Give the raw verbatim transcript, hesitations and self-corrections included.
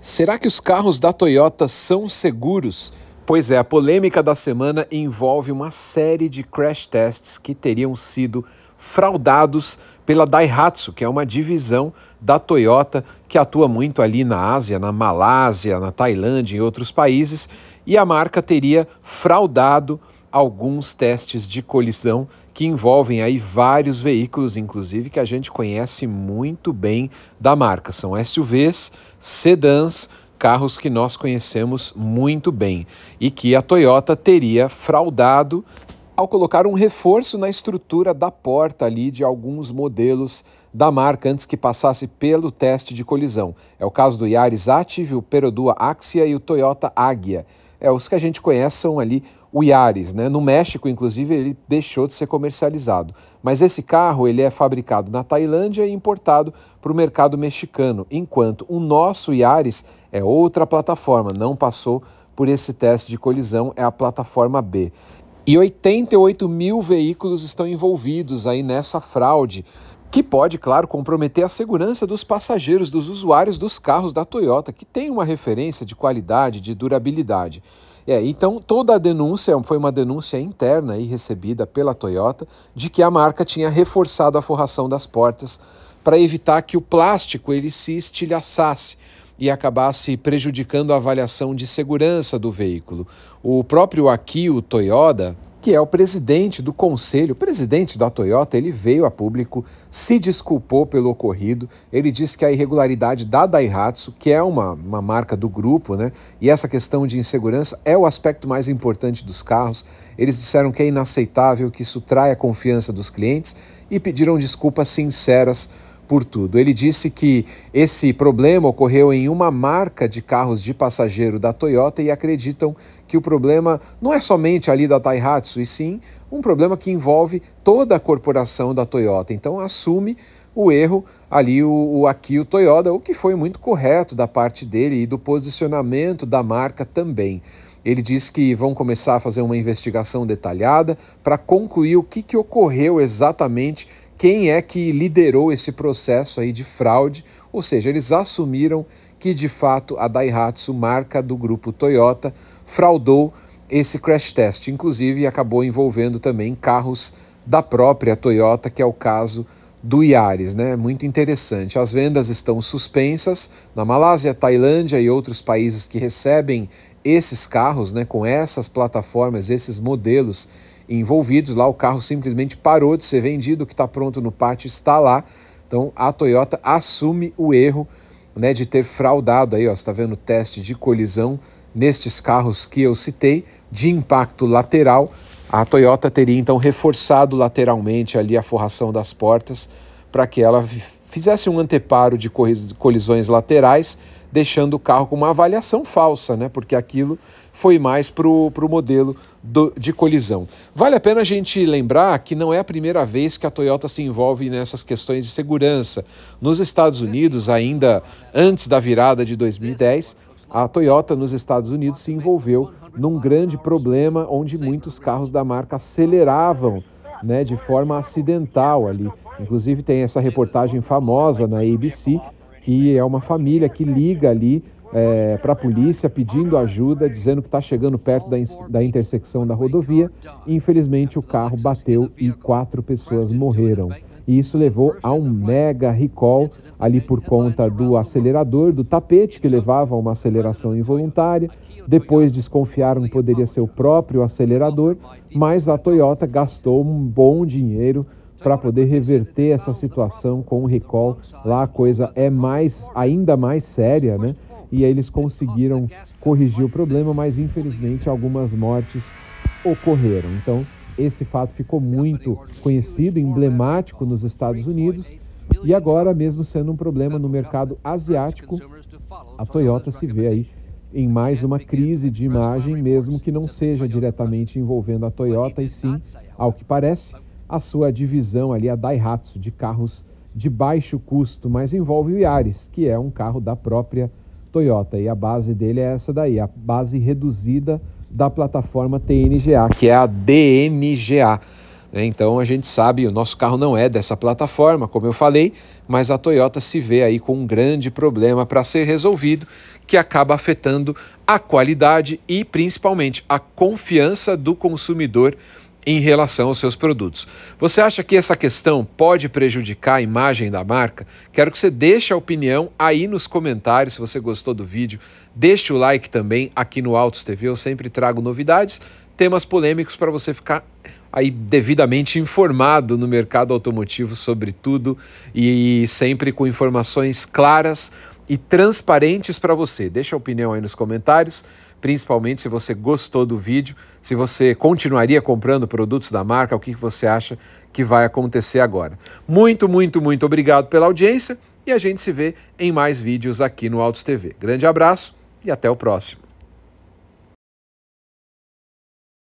Será que os carros da Toyota são seguros? Pois é, a polêmica da semana envolve uma série de crash tests que teriam sido fraudados pela Daihatsu, que é uma divisão da Toyota que atua muito ali na Ásia, na Malásia, na Tailândia e outros países, e a marca teria fraudado alguns testes de colisão que envolvem aí vários veículos, inclusive que a gente conhece muito bem da marca. São S U Vs, sedãs, carros que nós conhecemos muito bem e que a Toyota teria fraudado ao colocar um reforço na estrutura da porta ali de alguns modelos da marca antes que passasse pelo teste de colisão. É o caso do Yaris Ativ, o Perodua Axia e o Toyota Águia. É, os que a gente conhece são ali o Yaris, né? No México, inclusive, ele deixou de ser comercializado. Mas esse carro, ele é fabricado na Tailândia e importado para o mercado mexicano, enquanto o nosso Yaris é outra plataforma, não passou por esse teste de colisão, é a plataforma B. E oitenta e oito mil veículos estão envolvidos aí nessa fraude, que pode, claro, comprometer a segurança dos passageiros, dos usuários dos carros da Toyota, que tem uma referência de qualidade, de durabilidade. É, então, toda a denúncia foi uma denúncia interna aí recebida pela Toyota de que a marca tinha reforçado a forração das portas para evitar que o plástico ele se estilhaçasse e acabasse prejudicando a avaliação de segurança do veículo. O próprio Akio Toyoda, que é o presidente do conselho, o presidente da Toyota, ele veio a público, se desculpou pelo ocorrido, ele disse que a irregularidade da Daihatsu, que é uma, uma marca do grupo, né, e essa questão de insegurança é o aspecto mais importante dos carros, eles disseram que é inaceitável, que isso trai a confiança dos clientes e pediram desculpas sinceras por tudo. Ele disse que esse problema ocorreu em uma marca de carros de passageiro da Toyota e acreditam que o problema não é somente ali da Daihatsu, e sim um problema que envolve toda a corporação da Toyota. Então assume o erro ali, o, o Akio Toyoda, o que foi muito correto da parte dele e do posicionamento da marca também. Ele diz que vão começar a fazer uma investigação detalhada para concluir o que, que ocorreu exatamente, quem é que liderou esse processo aí de fraude, ou seja, eles assumiram que de fato a Daihatsu, marca do grupo Toyota, fraudou esse crash test, inclusive acabou envolvendo também carros da própria Toyota, que é o caso do Yaris, né? Muito interessante. As vendas estão suspensas na Malásia, Tailândia e outros países que recebem esses carros, né, com essas plataformas, esses modelos envolvidos. Lá o carro simplesmente parou de ser vendido, o que está pronto no pátio está lá. Então a Toyota assume o erro, né, de ter fraudado aí, ó, você está vendo o teste de colisão nestes carros que eu citei, de impacto lateral. A Toyota teria então reforçado lateralmente ali a forração das portas para que ela fizesse um anteparo de colisões laterais, deixando o carro com uma avaliação falsa, né? Porque aquilo foi mais para o modelo do, de colisão. Vale a pena a gente lembrar que não é a primeira vez que a Toyota se envolve nessas questões de segurança. Nos Estados Unidos, ainda antes da virada de dois mil e dez, a Toyota nos Estados Unidos se envolveu num grande problema onde muitos carros da marca aceleravam, né, de forma acidental ali. Inclusive tem essa reportagem famosa na A B C, que é uma família que liga ali é, para a polícia pedindo ajuda, dizendo que está chegando perto da, da intersecção da rodovia. E, infelizmente, o carro bateu e quatro pessoas morreram. E isso levou a um mega recall ali por conta do acelerador, do tapete que levava a uma aceleração involuntária. Depois desconfiaram que poderia ser o próprio acelerador, mas a Toyota gastou um bom dinheiro para poder reverter essa situação com o recall. Lá a coisa é mais, ainda mais séria, né? E aí eles conseguiram corrigir o problema, mas infelizmente algumas mortes ocorreram. Então, esse fato ficou muito conhecido, emblemático nos Estados Unidos, e agora, mesmo sendo um problema no mercado asiático, a Toyota se vê aí em mais uma crise de imagem, mesmo que não seja diretamente envolvendo a Toyota, e sim, ao que parece, a sua divisão ali, a Daihatsu, de carros de baixo custo, mas envolve o Yaris, que é um carro da própria Toyota, e a base dele é essa daí, a base reduzida da plataforma T N G A, que é a D N G A. Então a gente sabe, o nosso carro não é dessa plataforma, como eu falei, mas a Toyota se vê aí com um grande problema para ser resolvido, que acaba afetando a qualidade e principalmente a confiança do consumidor em relação aos seus produtos. Você acha que essa questão pode prejudicar a imagem da marca? Quero que você deixe a opinião aí nos comentários. Se você gostou do vídeo, deixe o like também aqui no Autos T V. Eu sempre trago novidades, temas polêmicos para você ficar aí devidamente informado no mercado automotivo sobre tudo e sempre com informações claras e transparentes para você. Deixa a opinião aí nos comentários, principalmente se você gostou do vídeo, se você continuaria comprando produtos da marca, o que você acha que vai acontecer agora. Muito, muito, muito obrigado pela audiência e a gente se vê em mais vídeos aqui no Autos T V. Grande abraço e até o próximo.